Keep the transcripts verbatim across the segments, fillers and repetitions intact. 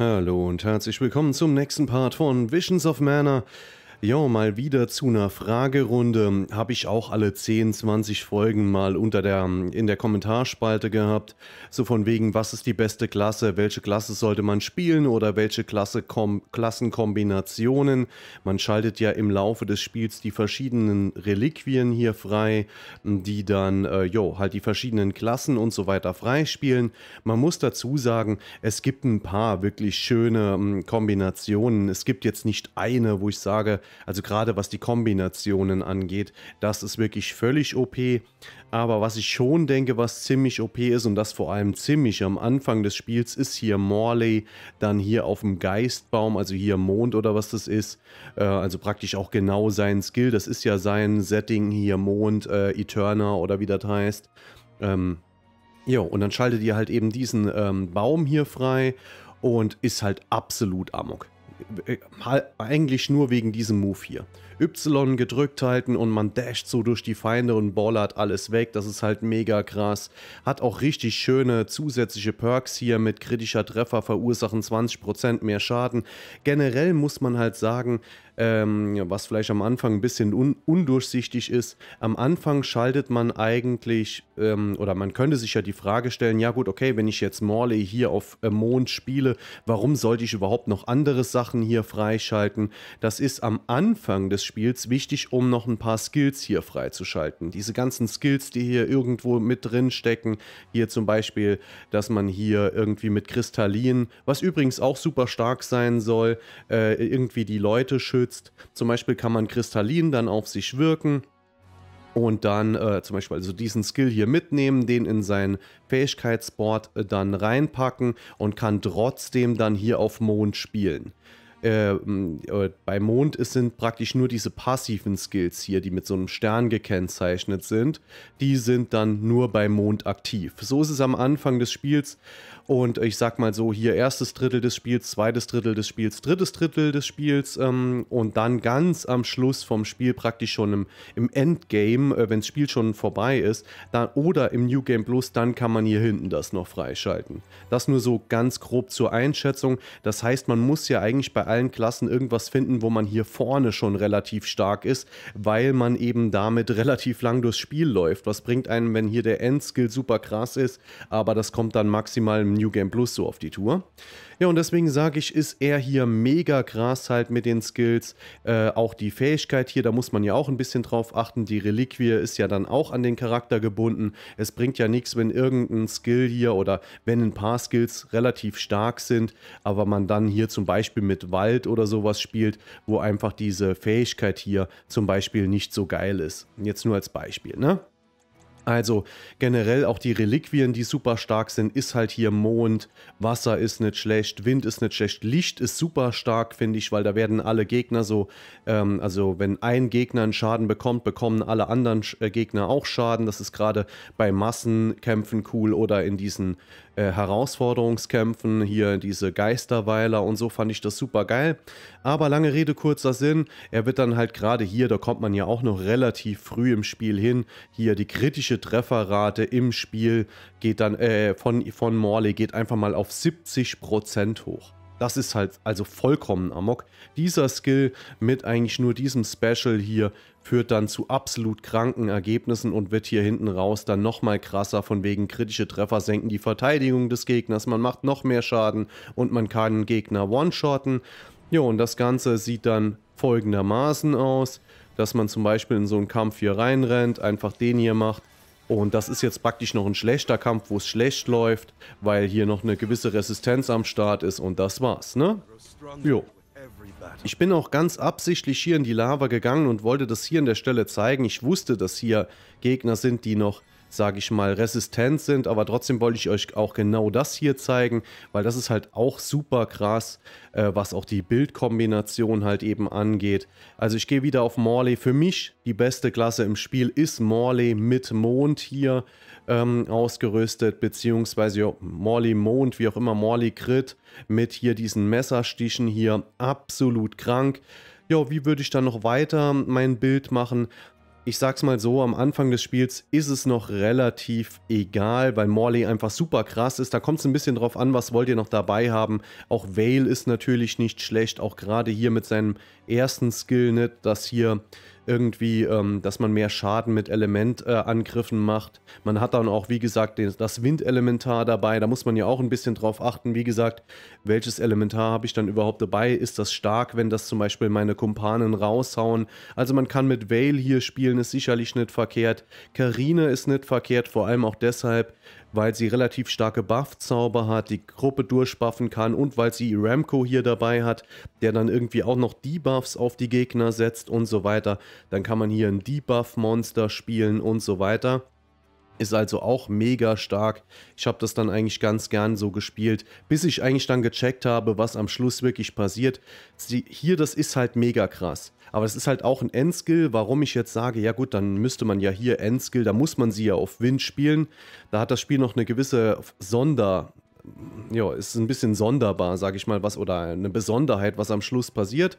Hallo und herzlich willkommen zum nächsten Part von Visions of Mana. Ja, mal wieder zu einer Fragerunde. Habe ich auch alle zehn, zwanzig Folgen mal unter der, in der Kommentarspalte gehabt. So von wegen, was ist die beste Klasse, welche Klasse sollte man spielen oder welche Klasse Kom- Klassenkombinationen. Man schaltet ja im Laufe des Spiels die verschiedenen Reliquien hier frei, die dann, äh, jo, halt die verschiedenen Klassen und so weiter freispielen. Man muss dazu sagen, es gibt ein paar wirklich schöne ähm, Kombinationen. Es gibt jetzt nicht eine, wo ich sage, also gerade was die Kombinationen angeht, das ist wirklich völlig O P. Aber was ich schon denke, was ziemlich O P ist und das vor allem ziemlich am Anfang des Spiels, ist hier Morley, dann hier auf dem Geistbaum, also hier Mond oder was das ist. Äh, also praktisch auch genau sein Skill, das ist ja sein Setting hier Mond, äh, Eterna oder wie das heißt. Ähm, jo, und dann schaltet ihr halt eben diesen ähm, Baum hier frei und ist halt absolut amok. Eigentlich nur wegen diesem Move hier. Y gedrückt halten und man dasht so durch die Feinde und ballert alles weg. Das ist halt mega krass. Hat auch richtig schöne zusätzliche Perks hier mit kritischer Treffer verursachen zwanzig Prozent mehr Schaden. Generell muss man halt sagen, ähm, was vielleicht am Anfang ein bisschen un undurchsichtig ist, am Anfang schaltet man eigentlich, ähm, oder man könnte sich ja die Frage stellen, ja gut, okay, wenn ich jetzt Morley hier auf äh, Mond spiele, warum sollte ich überhaupt noch andere Sachen hier freischalten? Das ist am Anfang des Spiels Spiels wichtig, um noch ein paar Skills hier freizuschalten. Diese ganzen Skills, die hier irgendwo mit drin stecken, hier zum Beispiel, dass man hier irgendwie mit Kristallin, was übrigens auch super stark sein soll, äh, irgendwie die Leute schützt. Zum Beispiel kann man Kristallin dann auf sich wirken und dann äh, zum Beispiel also diesen Skill hier mitnehmen, den in seinen Fähigkeitsboard äh, dann reinpacken und kann trotzdem dann hier auf Mond spielen. Äh, äh, bei Mond ist, sind praktisch nur diese passiven Skills hier, die mit so einem Stern gekennzeichnet sind, die sind dann nur bei Mond aktiv. So ist es am Anfang des Spiels und ich sag mal so hier erstes Drittel des Spiels, zweites Drittel des Spiels, drittes Drittel des Spiels ähm, und dann ganz am Schluss vom Spiel praktisch schon im, im Endgame, äh, wenn das Spiel schon vorbei ist dann, oder im New Game Plus, dann kann man hier hinten das noch freischalten. Das nur so ganz grob zur Einschätzung. Das heißt, man muss ja eigentlich bei allen Klassen irgendwas finden, wo man hier vorne schon relativ stark ist, weil man eben damit relativ lang durchs Spiel läuft. Was bringt einem, wenn hier der Endskill super krass ist, aber das kommt dann maximal im New Game Plus so auf die Tour. Ja, und deswegen sage ich, ist er hier mega krass halt mit den Skills. Äh, auch die Fähigkeit hier, da muss man ja auch ein bisschen drauf achten. Die Reliquie ist ja dann auch an den Charakter gebunden. Es bringt ja nichts, wenn irgendein Skill hier oder wenn ein paar Skills relativ stark sind, aber man dann hier zum Beispiel mit Vale oder sowas spielt, wo einfach diese Fähigkeit hier zum Beispiel nicht so geil ist. Jetzt nur als Beispiel, ne? Also generell auch die Reliquien, die super stark sind, ist halt hier Mond, Wasser ist nicht schlecht, Wind ist nicht schlecht, Licht ist super stark, finde ich, weil da werden alle Gegner so, ähm, also wenn ein Gegner einen Schaden bekommt, bekommen alle anderen äh, Gegner auch Schaden. Das ist gerade bei Massenkämpfen cool oder in diesen äh, Herausforderungskämpfen, hier diese Geisterweiler und so, fand ich das super geil. Aber lange Rede, kurzer Sinn, er wird dann halt gerade hier, da kommt man ja auch noch relativ früh im Spiel hin, hier die kritische Trefferrate im Spiel geht dann äh, von, von Morley geht einfach mal auf siebzig Prozent hoch. Das ist halt also vollkommen amok. Dieser Skill mit eigentlich nur diesem Special hier führt dann zu absolut kranken Ergebnissen und wird hier hinten raus dann nochmal krasser, von wegen kritische Treffer senken die Verteidigung des Gegners, man macht noch mehr Schaden und man kann einen Gegner one-shotten. Jo, und das Ganze sieht dann folgendermaßen aus, dass man zum Beispiel in so einen Kampf hier reinrennt, einfach den hier macht. Und das ist jetzt praktisch noch ein schlechter Kampf, wo es schlecht läuft, weil hier noch eine gewisse Resistenz am Start ist und das war's, ne? Jo. Ich bin auch ganz absichtlich hier in die Lava gegangen und wollte das hier an der Stelle zeigen. Ich wusste, dass hier Gegner sind, die noch, sage ich mal, resistent sind, aber trotzdem wollte ich euch auch genau das hier zeigen, weil das ist halt auch super krass, äh, was auch die Bildkombination halt eben angeht. Also ich gehe wieder auf Morley. Für mich die beste Klasse im Spiel ist Morley mit Mond hier ähm, ausgerüstet, beziehungsweise ja, Morley Mond, wie auch immer, Morley Crit mit hier diesen Messerstichen hier, absolut krank. Ja, wie würde ich dann noch weiter mein Bild machen? Ich sag's mal so, am Anfang des Spiels ist es noch relativ egal, weil Morley einfach super krass ist. Da kommt es ein bisschen drauf an, was wollt ihr noch dabei haben. Auch Vale ist natürlich nicht schlecht, auch gerade hier mit seinem ersten Skill, ne, dass hier irgendwie, ähm, dass man mehr Schaden mit Elementangriffen äh, macht. Man hat dann auch, wie gesagt, den, das Windelementar dabei. Da muss man ja auch ein bisschen drauf achten. Wie gesagt, welches Elementar habe ich dann überhaupt dabei? Ist das stark, wenn das zum Beispiel meine Kumpanen raushauen? Also man kann mit Vale hier spielen, ist sicherlich nicht verkehrt. Karine ist nicht verkehrt, vor allem auch deshalb, weil sie relativ starke Buff-Zauber hat, die Gruppe durchbuffen kann und weil sie Remco hier dabei hat, der dann irgendwie auch noch Debuffs auf die Gegner setzt und so weiter. Dann kann man hier ein Debuff-Monster spielen und so weiter. Ist also auch mega stark. Ich habe das dann eigentlich ganz gern so gespielt, bis ich eigentlich dann gecheckt habe, was am Schluss wirklich passiert. Sie, hier, das ist halt mega krass. Aber es ist halt auch ein Endskill, warum ich jetzt sage, ja gut, dann müsste man ja hier Endskill, da muss man sie ja auf Wind spielen. Da hat das Spiel noch eine gewisse Sonder... Ja, ist ein bisschen sonderbar, sage ich mal, was oder eine Besonderheit, was am Schluss passiert.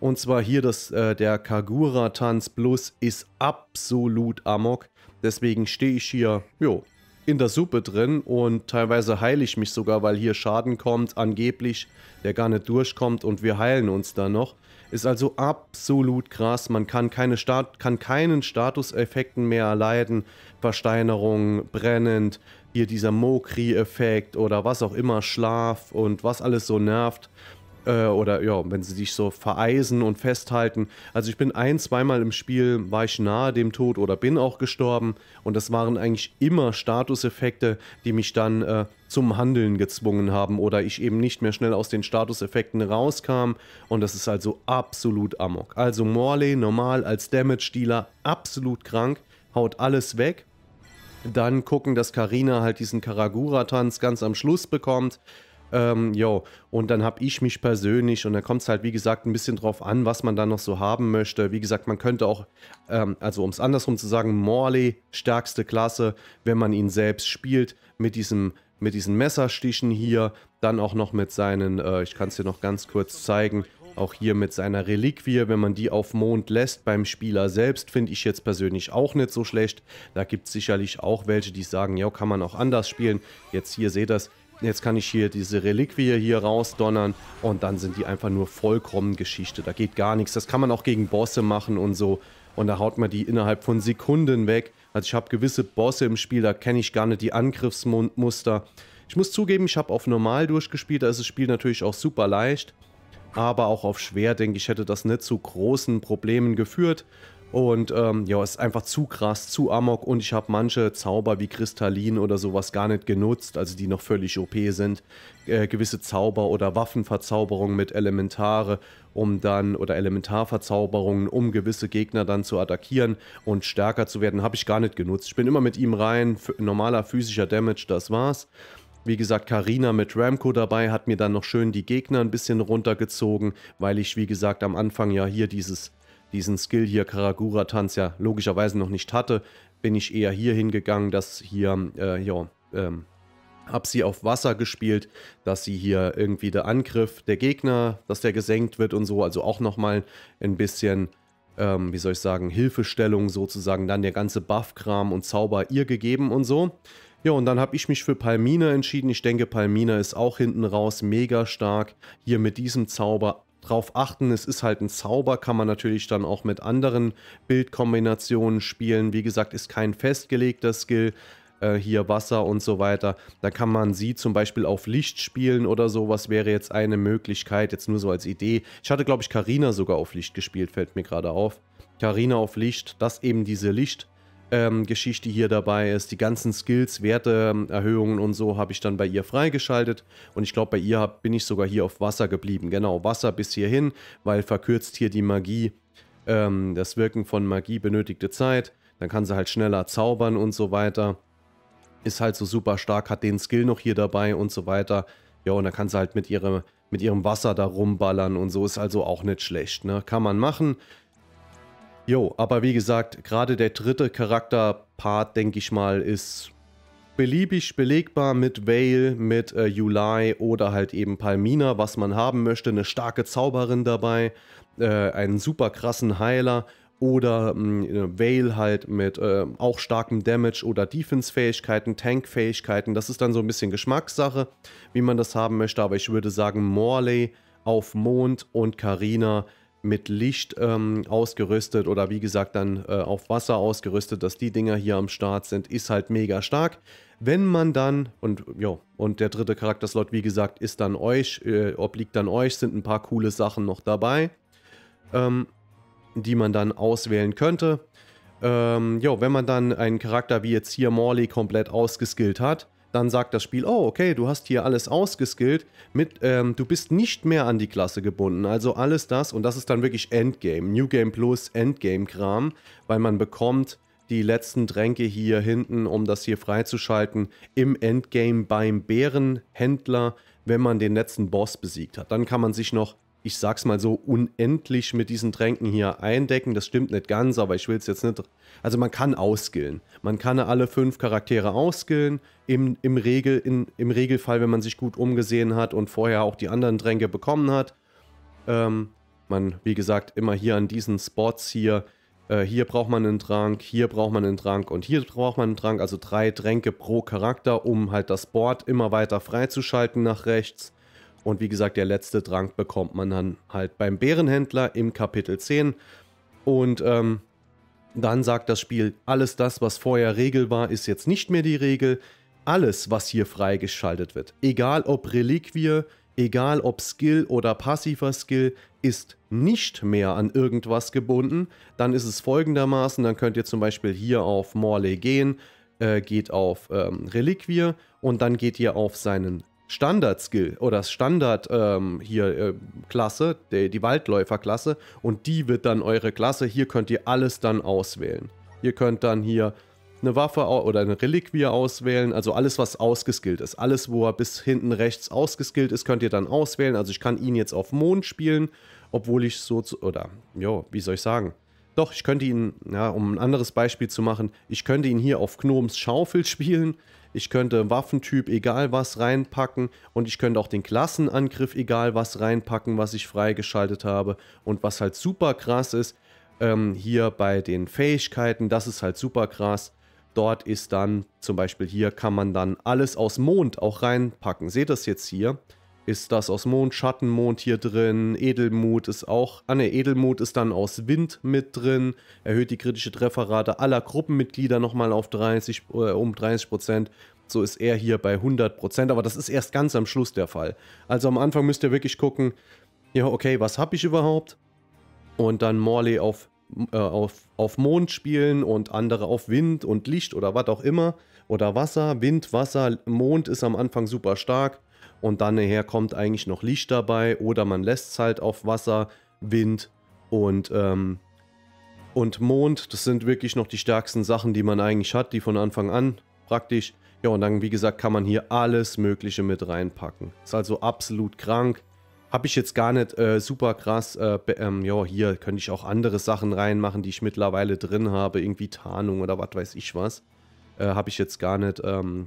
Und zwar hier, das, äh, der Kagura-Tanz Plus ist absolut amok. Deswegen stehe ich hier jo, in der Suppe drin und teilweise heile ich mich sogar, weil hier Schaden kommt, angeblich, der gar nicht durchkommt und wir heilen uns dann noch. Ist also absolut krass, man kann, keine Stat kann keinen Statuseffekten mehr erleiden, Versteinerung, brennend, hier dieser Mokri-Effekt oder was auch immer, Schlaf und was alles so nervt. Äh, oder ja, wenn sie sich so vereisen und festhalten. Also ich bin ein-, zweimal im Spiel, war ich nahe dem Tod oder bin auch gestorben. Und das waren eigentlich immer Statuseffekte, die mich dann äh, zum Handeln gezwungen haben oder ich eben nicht mehr schnell aus den Statuseffekten rauskam und das ist also absolut amok. Also Morley normal als Damage-Dealer absolut krank, haut alles weg. Dann gucken, dass Karina halt diesen Karagura-Tanz ganz am Schluss bekommt. Ähm, jo, und dann habe ich mich persönlich und da kommt es halt, wie gesagt, ein bisschen drauf an, was man dann noch so haben möchte. Wie gesagt, man könnte auch, ähm, also um es andersrum zu sagen, Morley, stärkste Klasse, wenn man ihn selbst spielt, mit diesem, mit diesen Messerstichen hier, dann auch noch mit seinen, äh, ich kann es dir noch ganz kurz zeigen, auch hier mit seiner Reliquie, wenn man die auf Mond lässt beim Spieler selbst, finde ich jetzt persönlich auch nicht so schlecht. Da gibt es sicherlich auch welche, die sagen, ja, kann man auch anders spielen. Jetzt hier, seht ihr das. Jetzt kann ich hier diese Reliquie hier rausdonnern und dann sind die einfach nur vollkommen Geschichte. Da geht gar nichts. Das kann man auch gegen Bosse machen und so. Und da haut man die innerhalb von Sekunden weg. Also ich habe gewisse Bosse im Spiel, da kenne ich gar nicht die Angriffsmuster. Ich muss zugeben, ich habe auf normal durchgespielt. Da ist das Spiel natürlich auch super leicht. Aber auch auf schwer, denke ich, hätte das nicht zu großen Problemen geführt. Und ähm, ja, es ist einfach zu krass, zu amok und ich habe manche Zauber wie Kristallin oder sowas gar nicht genutzt, also die noch völlig O P sind. Äh, gewisse Zauber oder Waffenverzauberungen mit Elementare, um dann, oder Elementarverzauberungen, um gewisse Gegner dann zu attackieren und stärker zu werden, habe ich gar nicht genutzt. Ich bin immer mit ihm rein, normaler physischer Damage, das war's. Wie gesagt, Karina mit Remco dabei hat mir dann noch schön die Gegner ein bisschen runtergezogen, weil ich, wie gesagt, am Anfang ja hier dieses... diesen Skill hier, Karagura-Tanz, ja logischerweise noch nicht hatte, bin ich eher hier hingegangen, dass hier, äh, ja, ähm, hab sie auf Wasser gespielt, dass sie hier irgendwie der Angriff der Gegner, dass der gesenkt wird und so, also auch nochmal ein bisschen, ähm, wie soll ich sagen, Hilfestellung sozusagen, dann der ganze Buff-Kram und Zauber ihr gegeben und so. Ja, und dann habe ich mich für Palmina entschieden, ich denke, Palmina ist auch hinten raus mega stark, hier mit diesem Zauber drauf achten, es ist halt ein Zauber, kann man natürlich dann auch mit anderen Bildkombinationen spielen. Wie gesagt, ist kein festgelegter Skill, äh, hier Wasser und so weiter. Da kann man sie zum Beispiel auf Licht spielen oder sowas wäre jetzt eine Möglichkeit, jetzt nur so als Idee. Ich hatte, glaube ich, Karina sogar auf Licht gespielt, fällt mir gerade auf. Karina auf Licht, dass eben diese Licht ähm, Geschichte hier dabei ist. Die ganzen Skills, Werte, Erhöhungen und so habe ich dann bei ihr freigeschaltet und ich glaube, bei ihr hab, bin ich sogar hier auf Wasser geblieben. Genau, Wasser bis hierhin, weil verkürzt hier die Magie, ähm, das Wirken von Magie benötigte Zeit. Dann kann sie halt schneller zaubern und so weiter. Ist halt so super stark, hat den Skill noch hier dabei und so weiter. Ja, und dann kann sie halt mit ihrem, mit ihrem Wasser da rumballern und so. Ist also auch nicht schlecht, ne? Kann man machen. Jo, aber wie gesagt, gerade der dritte Charakterpart, denke ich mal, ist beliebig belegbar mit Vale, mit äh, Yulai oder halt eben Palmina, was man haben möchte. Eine starke Zauberin dabei, äh, einen super krassen Heiler Oder äh, Vale halt mit äh, auch starkem Damage oder Defense-Fähigkeiten, Tank-Fähigkeiten. Das ist dann so ein bisschen Geschmackssache, wie man das haben möchte. Aber ich würde sagen, Morley auf Mond und Karina mit Licht ähm, ausgerüstet oder wie gesagt dann äh, auf Wasser ausgerüstet, dass die Dinger hier am Start sind, ist halt mega stark. Wenn man dann, und jo, und der dritte Charakterslot, wie gesagt, ist dann euch, äh, obliegt dann euch, sind ein paar coole Sachen noch dabei, ähm, die man dann auswählen könnte. Ähm, jo, wenn man dann einen Charakter wie jetzt hier Morley komplett ausgeskillt hat, dann sagt das Spiel, oh, okay, du hast hier alles ausgeskillt, mit, ähm, du bist nicht mehr an die Klasse gebunden. Also alles das, und das ist dann wirklich Endgame, New Game Plus, Endgame-Kram, weil man bekommt die letzten Tränke hier hinten, um das hier freizuschalten, im Endgame beim Bärenhändler, wenn man den letzten Boss besiegt hat. Dann kann man sich noch, ich sag's mal so, unendlich mit diesen Tränken hier eindecken. Das stimmt nicht ganz, aber ich will es jetzt nicht... Also man kann auskillen. Man kann alle fünf Charaktere auskillen. Im, im, Regel, in, im Regelfall, wenn man sich gut umgesehen hat und vorher auch die anderen Tränke bekommen hat. Ähm, man, wie gesagt, immer hier an diesen Spots hier. Äh, hier braucht man einen Trank, hier braucht man einen Trank und hier braucht man einen Trank. Also drei Tränke pro Charakter, um halt das Board immer weiter freizuschalten nach rechts. Und wie gesagt, der letzte Trank bekommt man dann halt beim Bärenhändler im Kapitel zehn. Und ähm, dann sagt das Spiel, alles das, was vorher Regel war, ist jetzt nicht mehr die Regel. Alles, was hier freigeschaltet wird, egal ob Reliquie, egal ob Skill oder passiver Skill, ist nicht mehr an irgendwas gebunden. Dann ist es folgendermaßen, dann könnt ihr zum Beispiel hier auf Morley gehen, äh, geht auf ähm, Reliquie und dann geht ihr auf seinen Standard-Skill oder Standard ähm, hier äh, Klasse, die, die Waldläufer-Klasse, und die wird dann eure Klasse. Hier könnt ihr alles dann auswählen. Ihr könnt dann hier eine Waffe oder eine Reliquie auswählen, also alles, was ausgeskillt ist. Alles, wo er bis hinten rechts ausgeskillt ist, könnt ihr dann auswählen. Also ich kann ihn jetzt auf Mond spielen, obwohl ich so, zu, oder, jo, wie soll ich sagen? Doch, ich könnte ihn, ja, um ein anderes Beispiel zu machen, ich könnte ihn hier auf Gnoms Schaufel spielen. Ich könnte Waffentyp egal was reinpacken und ich könnte auch den Klassenangriff egal was reinpacken, was ich freigeschaltet habe. Und was halt super krass ist, ähm, hier bei den Fähigkeiten, das ist halt super krass. Dort ist dann, zum Beispiel hier kann man dann alles aus Mond auch reinpacken. Seht das jetzt hier? Ist das aus Mond, Schattenmond hier drin, Edelmut ist auch, ah ne, Edelmut ist dann aus Wind mit drin, erhöht die kritische Trefferrate aller Gruppenmitglieder nochmal auf dreißig, äh, um dreißig Prozent, so ist er hier bei hundert Prozent, aber das ist erst ganz am Schluss der Fall. Also am Anfang müsst ihr wirklich gucken, ja okay, was habe ich überhaupt? Und dann Morley auf, äh, auf, auf Mond spielen und andere auf Wind und Licht oder was auch immer, oder Wasser, Wind, Wasser, Mond ist am Anfang super stark. Und dann nachher kommt eigentlich noch Licht dabei oder man lässt es halt auf Wasser, Wind und, ähm, und Mond. Das sind wirklich noch die stärksten Sachen, die man eigentlich hat, die von Anfang an praktisch. Ja, und dann, wie gesagt, kann man hier alles Mögliche mit reinpacken. Ist also absolut krank. Habe ich jetzt gar nicht äh, super krass. Äh, ähm, ja, hier könnte ich auch andere Sachen reinmachen, die ich mittlerweile drin habe. Irgendwie Tarnung oder was weiß ich was. Äh, Habe ich jetzt gar nicht... Ähm,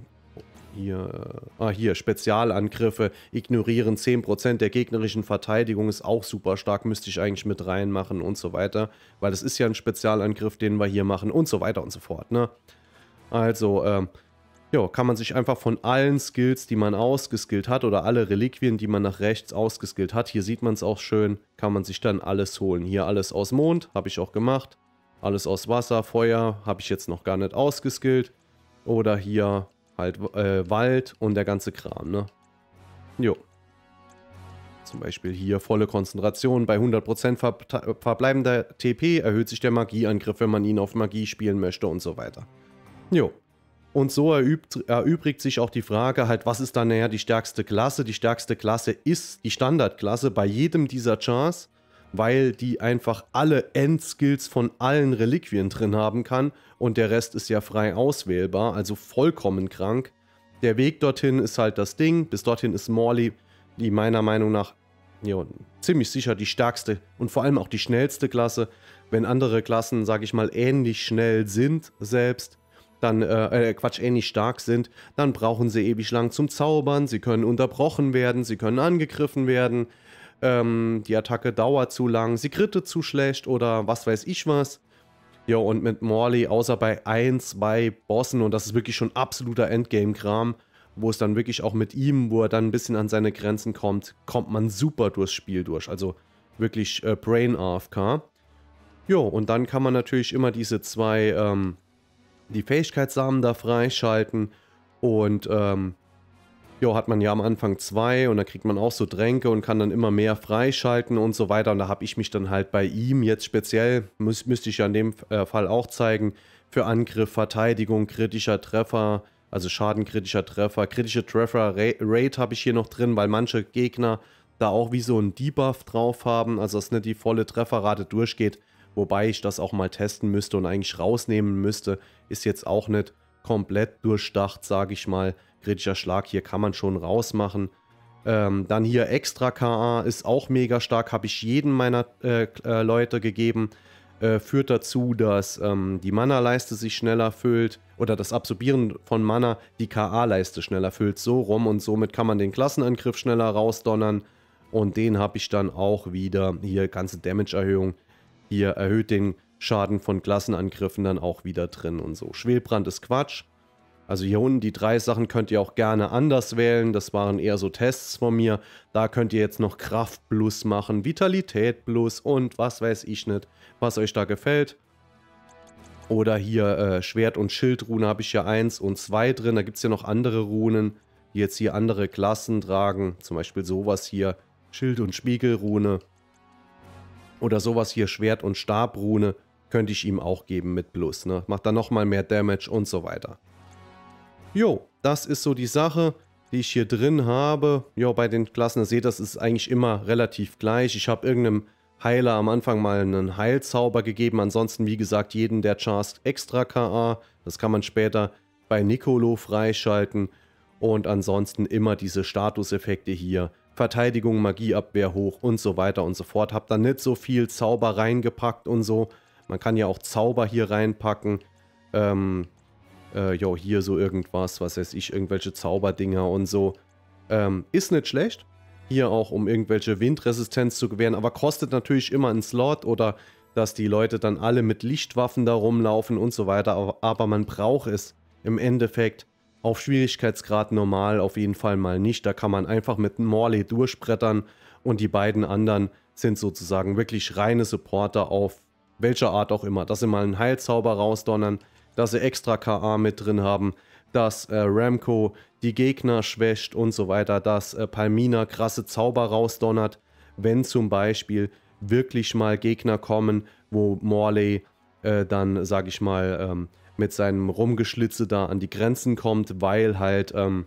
Hier, ah hier, Spezialangriffe ignorieren zehn Prozent der gegnerischen Verteidigung ist auch super stark, müsste ich eigentlich mit reinmachen und so weiter, weil das ist ja ein Spezialangriff, den wir hier machen und so weiter und so fort, ne? Also, ähm, ja, kann man sich einfach von allen Skills, die man ausgeskillt hat oder alle Reliquien, die man nach rechts ausgeskillt hat, hier sieht man es auch schön, kann man sich dann alles holen. Hier alles aus Mond, habe ich auch gemacht, alles aus Wasser, Feuer, habe ich jetzt noch gar nicht ausgeskillt oder hier... Halt äh, Wald und der ganze Kram, ne? Jo. Zum Beispiel hier volle Konzentration. Bei hundert Prozent ver verbleibender T P erhöht sich der Magieangriff, wenn man ihn auf Magie spielen möchte und so weiter. Jo. Und so erübt, erübrigt sich auch die Frage halt, was ist dann nachher die stärkste Klasse? Die stärkste Klasse ist die Standardklasse bei jedem dieser Chars, weil die einfach alle Endskills von allen Reliquien drin haben kann. Und der Rest ist ja frei auswählbar, also vollkommen krank. Der Weg dorthin ist halt das Ding. Bis dorthin ist Morley, die meiner Meinung nach, ja, ziemlich sicher die stärkste und vor allem auch die schnellste Klasse. Wenn andere Klassen, sage ich mal, ähnlich schnell sind selbst, dann, äh, Quatsch, ähnlich stark sind, dann brauchen sie ewig lang zum Zaubern. Sie können unterbrochen werden, sie können angegriffen werden. Ähm, die Attacke dauert zu lang, sie kritte zu schlecht oder was weiß ich was. Jo, und mit Morley, außer bei ein, zwei Bossen, und das ist wirklich schon absoluter Endgame-Kram, wo es dann wirklich auch mit ihm, wo er dann ein bisschen an seine Grenzen kommt, kommt man super durchs Spiel durch. Also wirklich äh, Brain A F K. Jo, und dann kann man natürlich immer diese zwei, ähm, die Fähigkeitssamen da freischalten. Und, ähm, jo, hat man ja am Anfang zwei und dann kriegt man auch so Tränke und kann dann immer mehr freischalten und so weiter. Und da habe ich mich dann halt bei ihm jetzt speziell, müß, müsste ich ja in dem äh, Fall auch zeigen, für Angriff, Verteidigung, kritischer Treffer, also Schaden, kritischer Treffer, kritische Treffer, Ra Rate habe ich hier noch drin, weil manche Gegner da auch wie so ein Debuff drauf haben, also dass nicht die volle Trefferrate durchgeht. Wobei ich das auch mal testen müsste und eigentlich rausnehmen müsste, ist jetzt auch nicht komplett durchdacht, sage ich mal. Kritischer Schlag hier kann man schon rausmachen. Ähm, dann hier extra K A ist auch mega stark, habe ich jedem meiner äh, äh, Leute gegeben. Äh, führt dazu, dass ähm, die Mana-Leiste sich schneller füllt oder das Absorbieren von Mana die K A-Leiste schneller füllt, so rum, und somit kann man den Klassenangriff schneller rausdonnern. Und den habe ich dann auch wieder, hier ganze Damage-Erhöhung, hier erhöht den Schaden von Klassenangriffen dann auch wieder drin und so. Schwelbrand ist Quatsch. Also hier unten die drei Sachen könnt ihr auch gerne anders wählen. Das waren eher so Tests von mir. Da könnt ihr jetzt noch Kraft plus machen, Vitalität plus und was weiß ich nicht, was euch da gefällt. Oder hier äh, Schwert- und Schildrune habe ich hier eins und zwei drin. Da gibt es ja noch andere Runen, die jetzt hier andere Klassen tragen. Zum Beispiel sowas hier, Schild- und Spiegelrune. Oder sowas hier, Schwert- und Stabrune, könnte ich ihm auch geben mit Plus, ne? Macht dann nochmal mehr Damage und so weiter. Jo, das ist so die Sache, die ich hier drin habe. Jo, bei den Klassen, ihr seht, das ist eigentlich immer relativ gleich. Ich habe irgendeinem Heiler am Anfang mal einen Heilzauber gegeben. Ansonsten, wie gesagt, jeden der Charged extra K A. Das kann man später bei Nicolo freischalten. Und ansonsten immer diese Statuseffekte hier. Verteidigung, Magieabwehr hoch und so weiter und so fort. Hab da nicht so viel Zauber reingepackt und so. Man kann ja auch Zauber hier reinpacken. Ähm, äh, jo, hier so irgendwas, was weiß ich, irgendwelche Zauberdinger und so. Ähm, ist nicht schlecht. Hier auch, um irgendwelche Windresistenz zu gewähren. Aber kostet natürlich immer einen Slot oder dass die Leute dann alle mit Lichtwaffen da rumlaufen und so weiter. Aber, aber man braucht es im Endeffekt. Auf Schwierigkeitsgrad normal auf jeden Fall mal nicht. Da kann man einfach mit Morley durchbrettern und die beiden anderen sind sozusagen wirklich reine Supporter auf welcher Art auch immer. Dass sie mal einen Heilzauber rausdonnern, dass sie extra K A mit drin haben, dass äh, Remco die Gegner schwächt und so weiter, dass äh, Palmina krasse Zauber rausdonnert, wenn zum Beispiel wirklich mal Gegner kommen, wo Morley äh, dann, sag ich mal, ähm, mit seinem Rumgeschlitze da an die Grenzen kommt, weil halt, ähm,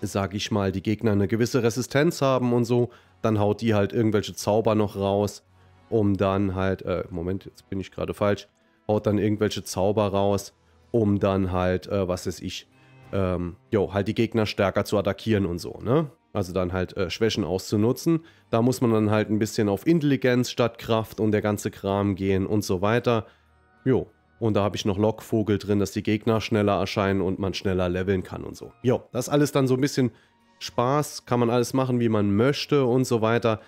sag ich mal, die Gegner eine gewisse Resistenz haben und so. Dann haut die halt irgendwelche Zauber noch raus, um dann halt, äh, Moment, jetzt bin ich gerade falsch, haut dann irgendwelche Zauber raus, um dann halt, äh, was weiß ich, ähm, jo, halt die Gegner stärker zu attackieren und so, ne? Also dann halt äh, Schwächen auszunutzen. Da muss man dann halt ein bisschen auf Intelligenz statt Kraft und der ganze Kram gehen und so weiter. Jo. Und da habe ich noch Lockvogel drin, dass die Gegner schneller erscheinen und man schneller leveln kann und so. Jo, das ist alles dann so ein bisschen Spaß. Kann man alles machen, wie man möchte und so weiter.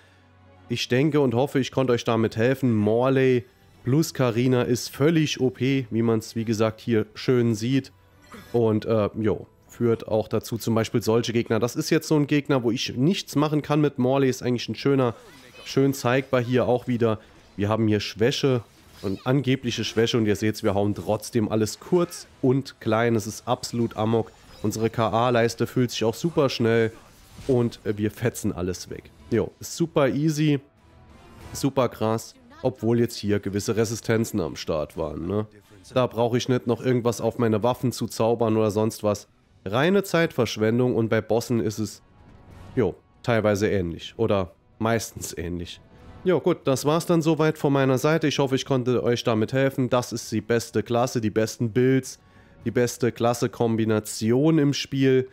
Ich denke und hoffe, ich konnte euch damit helfen. Morley plus Karina ist völlig O P, wie man es, wie gesagt, hier schön sieht. Und, äh, jo, führt auch dazu zum Beispiel solche Gegner. Das ist jetzt so ein Gegner, wo ich nichts machen kann mit Morley. Ist eigentlich ein schöner, schön zeigbar hier auch wieder. Wir haben hier Schwäche. Und angebliche Schwäche, und ihr seht, wir hauen trotzdem alles kurz und klein. Es ist absolut Amok. Unsere K A-Leiste füllt sich auch super schnell und wir fetzen alles weg. Jo, ist super easy, super krass, obwohl jetzt hier gewisse Resistenzen am Start waren, ne? Da brauche ich nicht noch irgendwas auf meine Waffen zu zaubern oder sonst was. Reine Zeitverschwendung, und bei Bossen ist es, jo, teilweise ähnlich oder meistens ähnlich. Jo, gut, das war's dann soweit von meiner Seite. Ich hoffe, ich konnte euch damit helfen. Das ist die beste Klasse, die besten Builds, die beste Klasse-Kombination im Spiel.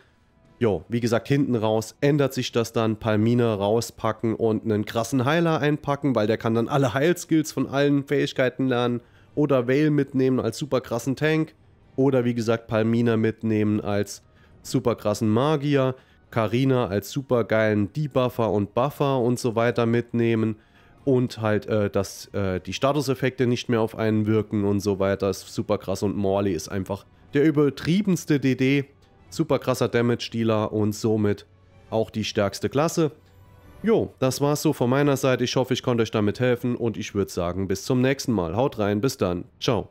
Jo, wie gesagt, hinten raus ändert sich das dann. Palmina rauspacken und einen krassen Heiler einpacken, weil der kann dann alle Heilskills von allen Fähigkeiten lernen. Oder Vale mitnehmen als super krassen Tank. Oder wie gesagt, Palmina mitnehmen als super krassen Magier. Karina als super geilen Debuffer und Buffer und so weiter mitnehmen. Und halt, äh, dass äh, die Statuseffekte nicht mehr auf einen wirken und so weiter. Ist super krass. Und Morley ist einfach der übertriebenste D D. Super krasser Damage-Dealer und somit auch die stärkste Klasse. Jo, das war's so von meiner Seite. Ich hoffe, ich konnte euch damit helfen. Und ich würde sagen, bis zum nächsten Mal. Haut rein, bis dann. Ciao.